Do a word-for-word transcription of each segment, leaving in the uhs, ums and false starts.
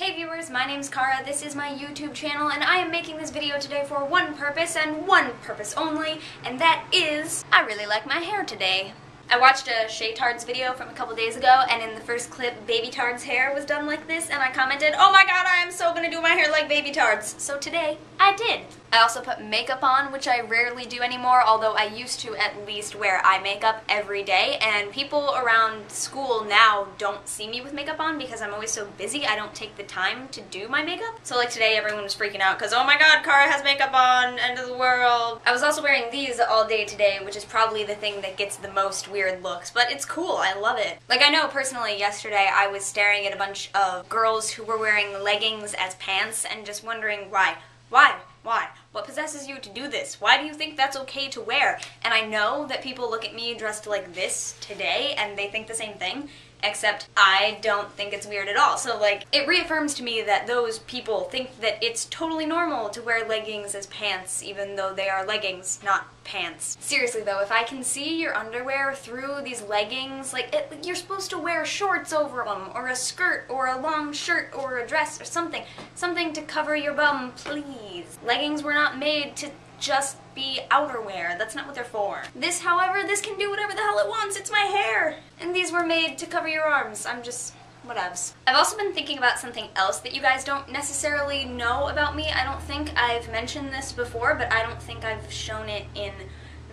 Hey viewers, my name's Kara, this is my YouTube channel, and I am making this video today for one purpose and one purpose only, and that is, I really like my hair today. I watched a Shaytards video from a couple days ago, and in the first clip, Baby Tards' hair was done like this, and I commented, oh my god, I am so gonna do my hair like Baby Tards. So today, I did. I also put makeup on, which I rarely do anymore, although I used to at least wear eye makeup every day, and people around school now don't see me with makeup on because I'm always so busy I don't take the time to do my makeup. So like today, everyone was freaking out because, oh my god, Kara has makeup on, end of the world. I was also wearing these all day today, which is probably the thing that gets the most weird looks, but it's cool, I love it. Like I know personally yesterday I was staring at a bunch of girls who were wearing leggings as pants and just wondering why, why? Why? What possesses you to do this? Why do you think that's okay to wear? And I know that people look at me dressed like this today and they think the same thing, except I don't think it's weird at all. So like, it reaffirms to me that those people think that it's totally normal to wear leggings as pants, even though they are leggings, not pants. Seriously though, if I can see your underwear through these leggings, like, it, you're supposed to wear shorts over them, or a skirt, or a long shirt, or a dress, or something. Something to cover your bum, please. Leggings were not made to just be outerwear. That's not what they're for. This, however, this can do whatever the hell it wants. It's my hair! And these were made to cover your arms. I'm just... whatevs. I've also been thinking about something else that you guys don't necessarily know about me. I don't think I've mentioned this before, but I don't think I've shown it in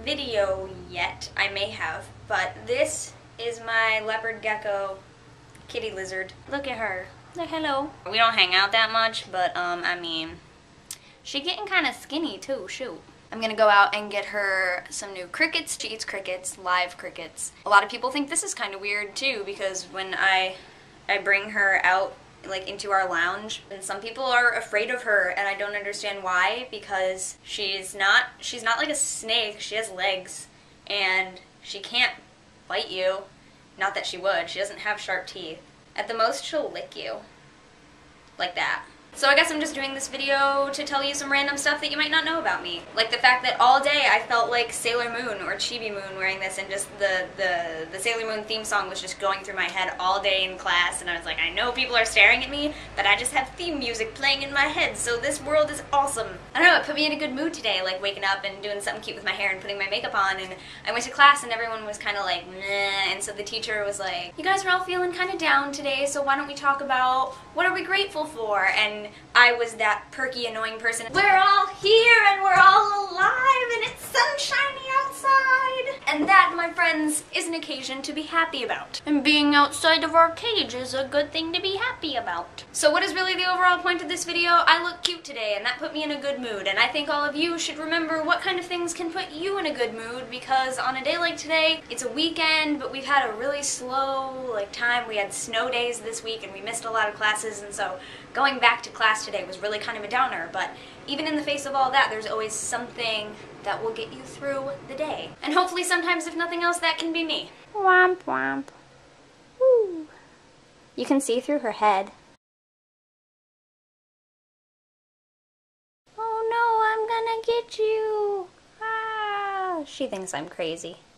video yet. I may have, but this is my leopard gecko kitty lizard. Look at her. Like, hello. We don't hang out that much, but, um, I mean... she's getting kind of skinny too, shoot. I'm gonna go out and get her some new crickets. She eats crickets, live crickets. A lot of people think this is kind of weird too, because when I I bring her out like into our lounge, and some people are afraid of her, and I don't understand why, because she's not she's not like a snake. She has legs and she can't bite you. Not that she would. She doesn't have sharp teeth. At the most, she'll lick you. Like that. So I guess I'm just doing this video to tell you some random stuff that you might not know about me. Like the fact that all day I felt like Sailor Moon or Chibi Moon wearing this, and just the, the, the Sailor Moon theme song was just going through my head all day in class, and I was like, I know people are staring at me, but I just have theme music playing in my head, so this world is awesome. I don't know, it put me in a good mood today, like waking up and doing something cute with my hair and putting my makeup on, and I went to class and everyone was kind of like, meh, and so the teacher was like, you guys are all feeling kind of down today, so why don't we talk about what are we grateful for? And I was that perky, annoying person. We're all here and we're all alive and it's sunshiny outside! And that, my friends, is an occasion to be happy about. And being outside of our cage is a good thing to be happy about. So what is really the overall point of this video? I look cute today and that put me in a good mood, and I think all of you should remember what kind of things can put you in a good mood, because on a day like today, it's a weekend, but we've had a really slow like time. We had snow days this week and we missed a lot of classes, and so going back to class today was really kind of a downer, but even in the face of all that, there's always something that will get you through the day. And hopefully sometimes, if nothing else, that can be me. Womp womp. Woo. You can see through her head. Oh no, I'm gonna get you. Ah, she thinks I'm crazy.